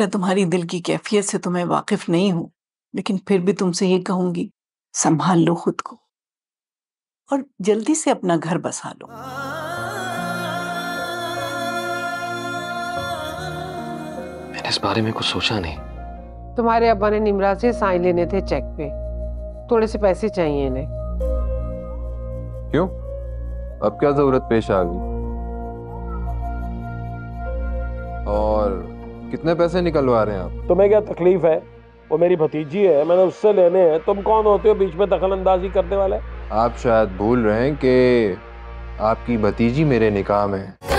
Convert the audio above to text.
बेटा तुम्हारी दिल की कैफियत से तो मैं वाकिफ नहीं हूं, लेकिन फिर भी तुमसे ये कहूंगी, संभाल लो खुद को और जल्दी से अपना घर बसा लो। मैंने इस बारे में कुछ सोचा नहीं। तुम्हारे अब्बा ने निमरा से साइन लेने थे चेक पे, थोड़े से पैसे चाहिए इन्हें। क्यों, अब क्या जरूरत पेश आ गई? और कितने पैसे निकलवा रहे हैं आप? तुम्हें क्या तकलीफ है? वो मेरी भतीजी है, मैंने उससे लेने हैं। तुम कौन होते हो बीच में दखल अंदाजी करने वाले? आप शायद भूल रहे हैं कि आपकी भतीजी मेरे निकाह में है।